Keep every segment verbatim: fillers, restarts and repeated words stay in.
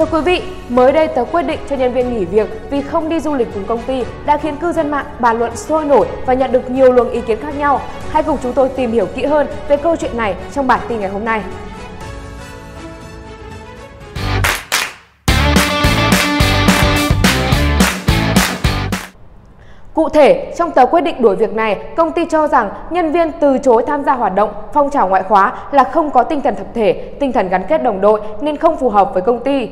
Thưa quý vị, mới đây tờ quyết định cho nhân viên nghỉ việc vì không đi du lịch cùng công ty đã khiến cư dân mạng bàn luận sôi nổi và nhận được nhiều luồng ý kiến khác nhau. Hãy cùng chúng tôi tìm hiểu kỹ hơn về câu chuyện này trong bản tin ngày hôm nay. Cụ thể, trong tờ quyết định đuổi việc này, công ty cho rằng nhân viên từ chối tham gia hoạt động, phong trào ngoại khóa là không có tinh thần tập thể, tinh thần gắn kết đồng đội nên không phù hợp với công ty.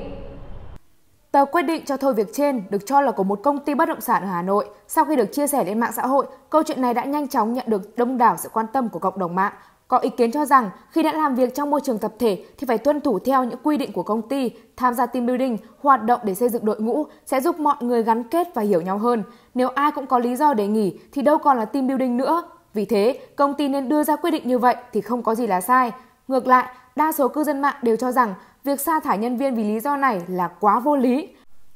Tờ quyết định cho thôi việc trên được cho là của một công ty bất động sản ở Hà Nội. Sau khi được chia sẻ lên mạng xã hội, câu chuyện này đã nhanh chóng nhận được đông đảo sự quan tâm của cộng đồng mạng. Có ý kiến cho rằng khi đã làm việc trong môi trường tập thể thì phải tuân thủ theo những quy định của công ty, tham gia team building, hoạt động để xây dựng đội ngũ sẽ giúp mọi người gắn kết và hiểu nhau hơn. Nếu ai cũng có lý do để nghỉ thì đâu còn là team building nữa. Vì thế, công ty nên đưa ra quyết định như vậy thì không có gì là sai. Ngược lại, đa số cư dân mạng đều cho rằng việc sa thải nhân viên vì lý do này là quá vô lý.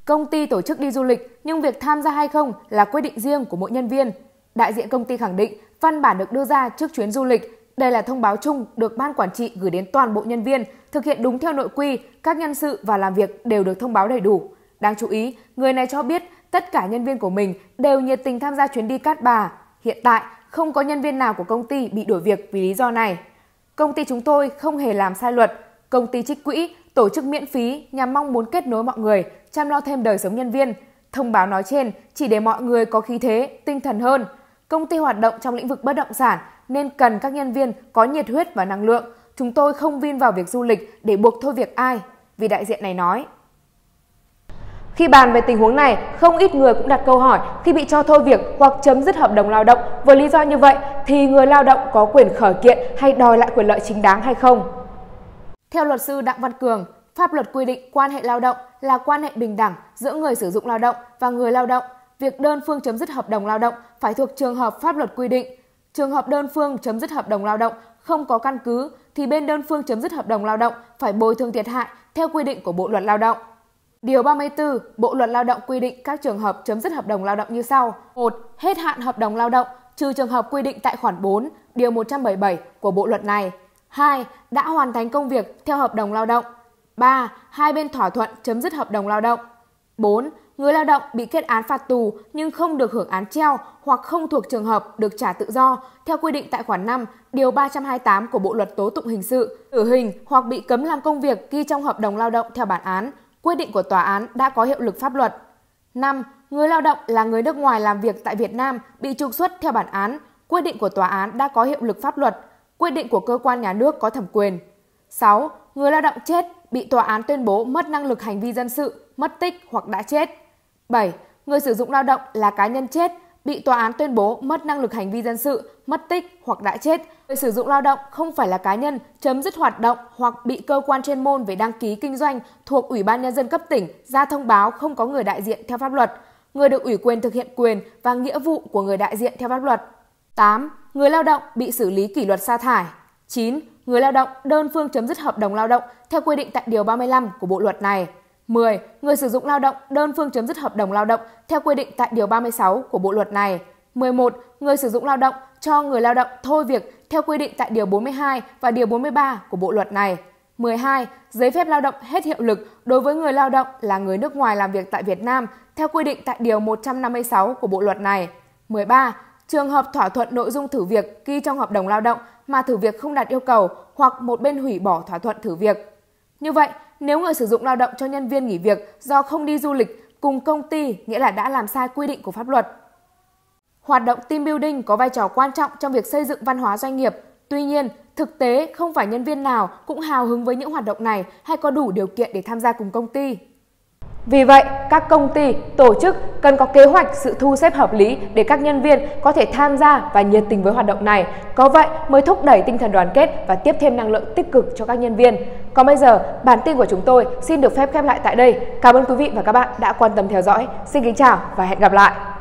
Công ty tổ chức đi du lịch nhưng việc tham gia hay không là quyết định riêng của mỗi nhân viên. Đại diện công ty khẳng định văn bản được đưa ra trước chuyến du lịch. Đây là thông báo chung được ban quản trị gửi đến toàn bộ nhân viên, thực hiện đúng theo nội quy, các nhân sự và làm việc đều được thông báo đầy đủ. Đáng chú ý, người này cho biết tất cả nhân viên của mình đều nhiệt tình tham gia chuyến đi Cát Bà. Hiện tại, không có nhân viên nào của công ty bị đuổi việc vì lý do này. Công ty chúng tôi không hề làm sai luật. Công ty trích quỹ, tổ chức miễn phí nhằm mong muốn kết nối mọi người, chăm lo thêm đời sống nhân viên. Thông báo nói trên chỉ để mọi người có khí thế, tinh thần hơn. Công ty hoạt động trong lĩnh vực bất động sản nên cần các nhân viên có nhiệt huyết và năng lượng. Chúng tôi không vin vào việc du lịch để buộc thôi việc ai, vì đại diện này nói. Khi bàn về tình huống này, không ít người cũng đặt câu hỏi khi bị cho thôi việc hoặc chấm dứt hợp đồng lao động với lý do như vậy thì người lao động có quyền khởi kiện hay đòi lại quyền lợi chính đáng hay không? Theo luật sư Đặng Văn Cường, pháp luật quy định quan hệ lao động là quan hệ bình đẳng giữa người sử dụng lao động và người lao động. Việc đơn phương chấm dứt hợp đồng lao động phải thuộc trường hợp pháp luật quy định. Trường hợp đơn phương chấm dứt hợp đồng lao động không có căn cứ thì bên đơn phương chấm dứt hợp đồng lao động phải bồi thường thiệt hại theo quy định của Bộ luật Lao động. Điều ba mươi tư Bộ luật Lao động quy định các trường hợp chấm dứt hợp đồng lao động như sau: một Hết hạn hợp đồng lao động trừ trường hợp quy định tại khoản bốn, điều một trăm bảy mươi bảy của Bộ luật này. hai Đã hoàn thành công việc theo hợp đồng lao động. ba Hai bên thỏa thuận chấm dứt hợp đồng lao động. bốn Người lao động bị kết án phạt tù nhưng không được hưởng án treo hoặc không thuộc trường hợp được trả tự do theo quy định tại khoản năm, điều ba trăm hai mươi tám của Bộ luật Tố tụng hình sự, tử hình hoặc bị cấm làm công việc ghi trong hợp đồng lao động theo bản án, quyết định của tòa án đã có hiệu lực pháp luật. năm Người lao động là người nước ngoài làm việc tại Việt Nam bị trục xuất theo bản án, quyết định của tòa án đã có hiệu lực pháp luật, quyết định của cơ quan nhà nước có thẩm quyền. sáu Người lao động chết bị tòa án tuyên bố mất năng lực hành vi dân sự, mất tích hoặc đã chết. bảy Người sử dụng lao động là cá nhân chết, bị tòa án tuyên bố mất năng lực hành vi dân sự, mất tích hoặc đã chết. Người sử dụng lao động không phải là cá nhân chấm dứt hoạt động hoặc bị cơ quan chuyên môn về đăng ký kinh doanh thuộc Ủy ban Nhân dân cấp tỉnh ra thông báo không có người đại diện theo pháp luật. Người được ủy quyền thực hiện quyền và nghĩa vụ của người đại diện theo pháp luật. tám Người lao động bị xử lý kỷ luật sa thải. chín Người lao động đơn phương chấm dứt hợp đồng lao động theo quy định tại điều ba mươi lăm của Bộ luật này. mười Người sử dụng lao động đơn phương chấm dứt hợp đồng lao động theo quy định tại điều ba mươi sáu của Bộ luật này. mười một Người sử dụng lao động cho người lao động thôi việc theo quy định tại điều bốn mươi hai và điều bốn mươi ba của Bộ luật này. mười hai Giấy phép lao động hết hiệu lực đối với người lao động là người nước ngoài làm việc tại Việt Nam theo quy định tại điều một trăm năm mươi sáu của Bộ luật này. mười ba Trường hợp thỏa thuận nội dung thử việc ghi trong hợp đồng lao động mà thử việc không đạt yêu cầu hoặc một bên hủy bỏ thỏa thuận thử việc. Như vậy, nếu người sử dụng lao động cho nhân viên nghỉ việc do không đi du lịch cùng công ty nghĩa là đã làm sai quy định của pháp luật. Hoạt động team building có vai trò quan trọng trong việc xây dựng văn hóa doanh nghiệp. Tuy nhiên, thực tế không phải nhân viên nào cũng hào hứng với những hoạt động này hay có đủ điều kiện để tham gia cùng công ty. Vì vậy, các công ty, tổ chức cần có kế hoạch sự thu xếp hợp lý để các nhân viên có thể tham gia và nhiệt tình với hoạt động này. Có vậy mới thúc đẩy tinh thần đoàn kết và tiếp thêm năng lượng tích cực cho các nhân viên. Còn bây giờ, bản tin của chúng tôi xin được phép khép lại tại đây. Cảm ơn quý vị và các bạn đã quan tâm theo dõi. Xin kính chào và hẹn gặp lại!